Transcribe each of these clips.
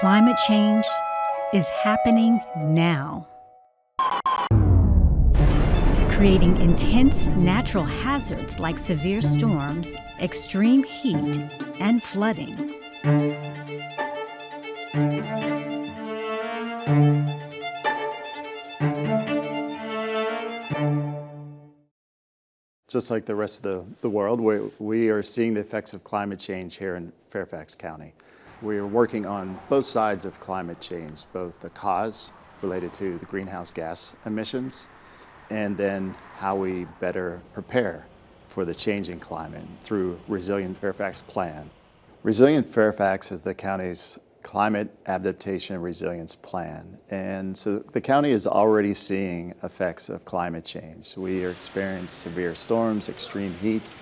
Climate change is happening now, creating intense natural hazards like severe storms, extreme heat, and flooding. Just like the rest of the world, we are seeing the effects of climate change here in Fairfax County. We are working on both sides of climate change, both the cause related to the greenhouse gas emissions, and then how we better prepare for the changing climate through Resilient Fairfax Plan. Resilient Fairfax is the county's climate adaptation resilience plan. And so the county is already seeing effects of climate change. We are experiencing severe storms, extreme heat,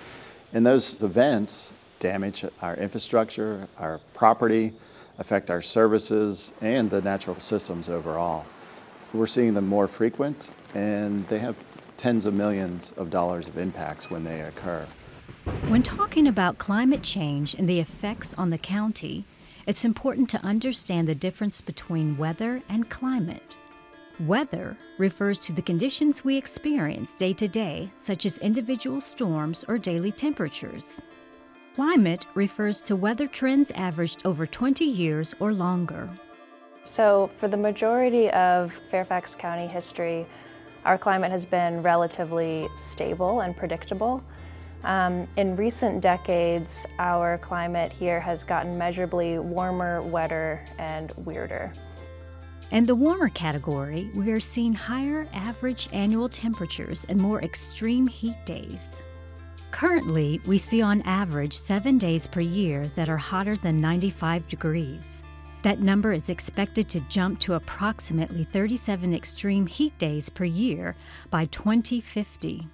and those events damage our infrastructure, our property, affect our services, and the natural systems overall. We're seeing them more frequent, and they have tens of millions of dollars of impacts when they occur. When talking about climate change and the effects on the county, it's important to understand the difference between weather and climate. Weather refers to the conditions we experience day to day, such as individual storms or daily temperatures. Climate refers to weather trends averaged over 20 years or longer. So for the majority of Fairfax County history, our climate has been relatively stable and predictable. In recent decades, our climate here has gotten measurably warmer, wetter, and weirder. In the warmer category, we are seeing higher average annual temperatures and more extreme heat days. Currently, we see on average 7 days per year that are hotter than 95 degrees. That number is expected to jump to approximately 37 extreme heat days per year by 2050.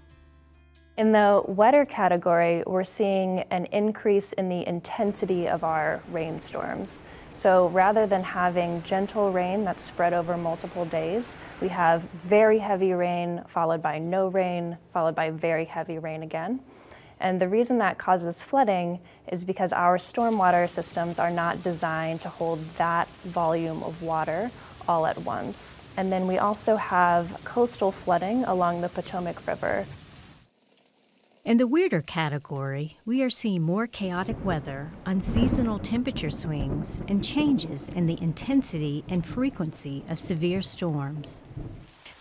In the wetter category, we're seeing an increase in the intensity of our rainstorms. So rather than having gentle rain that's spread over multiple days, we have very heavy rain, followed by no rain, followed by very heavy rain again. And the reason that causes flooding is because our stormwater systems are not designed to hold that volume of water all at once. And then we also have coastal flooding along the Potomac River. In the weirder category, we are seeing more chaotic weather, unseasonal temperature swings, and changes in the intensity and frequency of severe storms.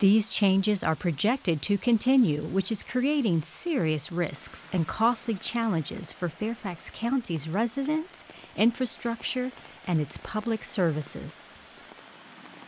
These changes are projected to continue, which is creating serious risks and costly challenges for Fairfax County's residents, infrastructure, and its public services.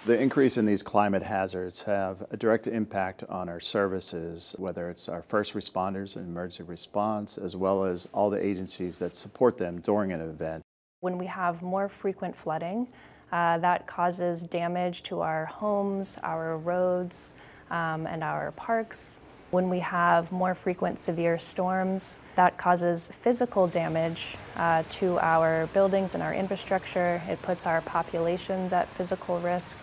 The increase in these climate hazards have a direct impact on our services, whether it's our first responders and emergency response, as well as all the agencies that support them during an event. When we have more frequent flooding, that causes damage to our homes, our roads, and our parks. When we have more frequent severe storms, that causes physical damage to our buildings and our infrastructure. It puts our populations at physical risk.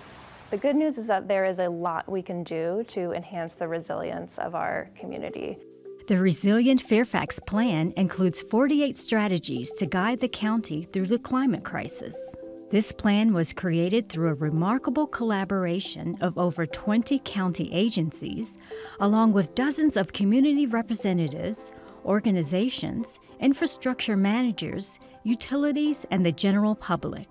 The good news is that there is a lot we can do to enhance the resilience of our community. The Resilient Fairfax Plan includes 48 strategies to guide the county through the climate crisis. This plan was created through a remarkable collaboration of over 20 county agencies, along with dozens of community representatives, organizations, infrastructure managers, utilities, and the general public.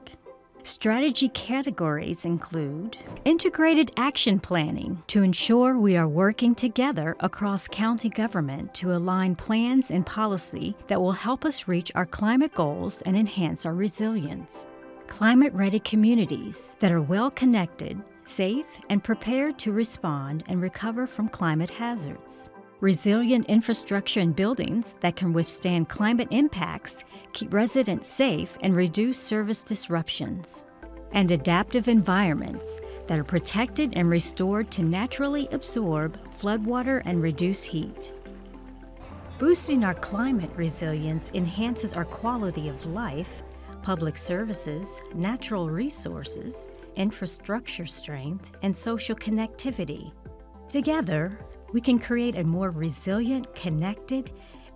Strategy categories include integrated action planning to ensure we are working together across county government to align plans and policy that will help us reach our climate goals and enhance our resilience. Climate-ready communities that are well-connected, safe, and prepared to respond and recover from climate hazards. Resilient infrastructure and buildings that can withstand climate impacts, keep residents safe, and reduce service disruptions. And adaptive environments that are protected and restored to naturally absorb floodwater and reduce heat. Boosting our climate resilience enhances our quality of life, public services, natural resources, infrastructure strength, and social connectivity. Together, we can create a more resilient, connected,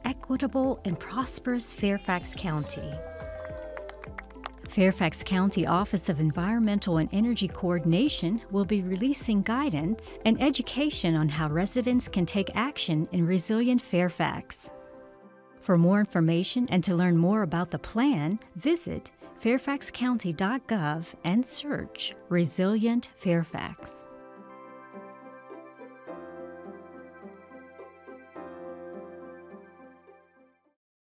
equitable, and prosperous Fairfax County. Fairfax County Office of Environmental and Energy Coordination will be releasing guidance and education on how residents can take action in Resilient Fairfax. For more information and to learn more about the plan, visit fairfaxcounty.gov and search Resilient Fairfax.